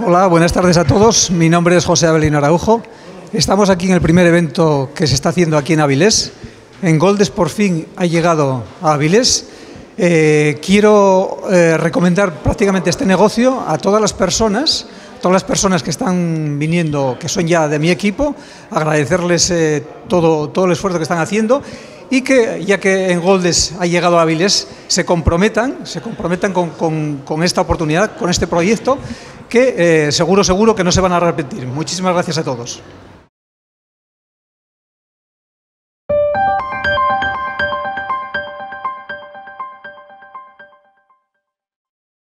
Hola, buenas tardes a todos. Mi nombre es José Abelino Araujo. Estamos aquí en el primer evento que se está haciendo aquí en Avilés. EmGoldex por fin ha llegado a Avilés. Quiero recomendar prácticamente este negocio a todas las personas que están viniendo, que son ya de mi equipo, agradecerles todo el esfuerzo que están haciendo y que, ya que EmGoldex ha llegado a Avilés, se comprometan con esta oportunidad, con este proyecto, que seguro que no se van a arrepentir. Muchísimas gracias a todos.